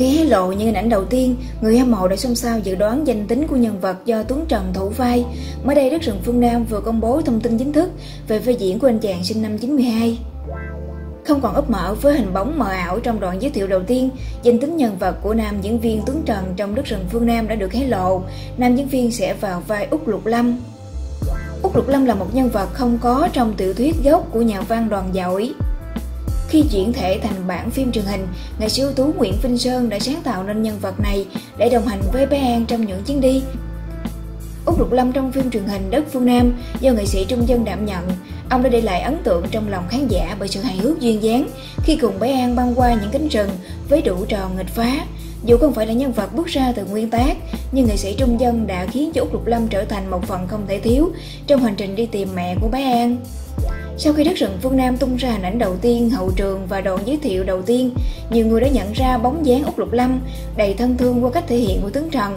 Khi hé lộ những hình ảnh đầu tiên, người hâm mộ đã xôn xao dự đoán danh tính của nhân vật do Tuấn Trần thủ vai. Mới đây, Đất Rừng Phương Nam vừa công bố thông tin chính thức về vai diễn của anh chàng sinh năm 92. Không còn úp mở với hình bóng mờ ảo trong đoạn giới thiệu đầu tiên, danh tính nhân vật của nam diễn viên Tuấn Trần trong Đất Rừng Phương Nam đã được hé lộ. Nam diễn viên sẽ vào vai Úc Lục Lâm. Úc Lục Lâm là một nhân vật không có trong tiểu thuyết gốc của nhà văn Đoàn Giỏi. Khi chuyển thể thành bản phim truyền hình, nghệ sĩ ưu tú Nguyễn Vinh Sơn đã sáng tạo nên nhân vật này để đồng hành với bé An trong những chuyến đi. Úc Lục Lâm trong phim truyền hình Đất Phương Nam do nghệ sĩ Trung Dân đảm nhận, ông đã để lại ấn tượng trong lòng khán giả bởi sự hài hước duyên dáng khi cùng bé An băng qua những cánh rừng với đủ trò nghịch phá. Dù không phải là nhân vật bước ra từ nguyên tác, nhưng nghệ sĩ Trung Dân đã khiến cho Úc Lục Lâm trở thành một phần không thể thiếu trong hành trình đi tìm mẹ của bé An. Sau khi Đất Rừng Phương Nam tung ra hình ảnh đầu tiên, hậu trường và đoạn giới thiệu đầu tiên, nhiều người đã nhận ra bóng dáng Úc Lục Lâm đầy thân thương qua cách thể hiện của Tuấn Trần.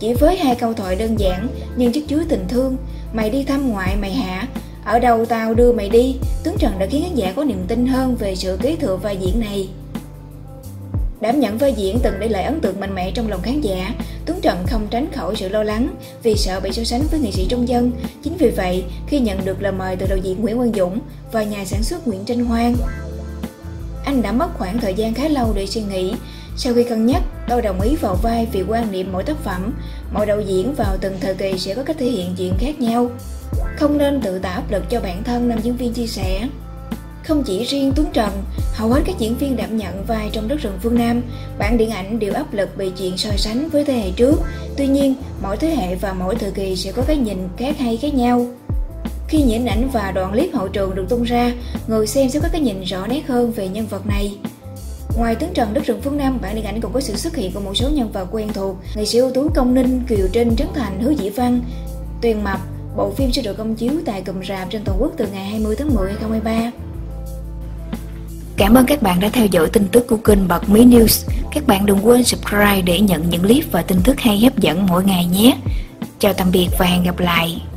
Chỉ với hai câu thoại đơn giản nhưng chất chứa tình thương, mày đi thăm ngoại mày hả, ở đâu tao đưa mày đi, Tuấn Trần đã khiến khán giả có niềm tin hơn về sự kế thừa vai diễn này. Đảm nhận vai diễn từng để lại ấn tượng mạnh mẽ trong lòng khán giả, Tuấn Trần không tránh khỏi sự lo lắng vì sợ bị so sánh với nghệ sĩ Trung Dân. Chính vì vậy, khi nhận được lời mời từ đạo diễn Nguyễn Quang Dũng và nhà sản xuất Nguyễn Trinh Hoang, anh đã mất khoảng thời gian khá lâu để suy nghĩ. Sau khi cân nhắc, tôi đồng ý vào vai vì quan niệm mỗi tác phẩm, mỗi đạo diễn vào từng thời kỳ sẽ có cách thể hiện chuyện khác nhau. Không nên tự tạo áp lực cho bản thân, nam diễn viên chia sẻ. Không chỉ riêng Tuấn Trần, hầu hết các diễn viên đảm nhận vai trong Đất Rừng Phương Nam, bản điện ảnh đều áp lực bị chuyện so sánh với thế hệ trước. Tuy nhiên, mỗi thế hệ và mỗi thời kỳ sẽ có cái nhìn khác hay khác nhau. Khi những ảnh và đoạn clip hậu trường được tung ra, người xem sẽ có cái nhìn rõ nét hơn về nhân vật này. Ngoài Tuấn Trần, Đất Rừng Phương Nam, bản điện ảnh cũng có sự xuất hiện của một số nhân vật quen thuộc. Nghệ sĩ ưu tú Công Ninh, Kiều Trinh, Trấn Thành, Hứ Dĩ Văn, Tuyền Mập. Bộ phim sẽ được công chiếu tại cụm rạp trên toàn quốc từ ngày 20 tháng 10 2023. Cảm ơn các bạn đã theo dõi tin tức của kênh Bật Mí News. Các bạn đừng quên subscribe để nhận những clip và tin tức hay hấp dẫn mỗi ngày nhé. Chào tạm biệt và hẹn gặp lại.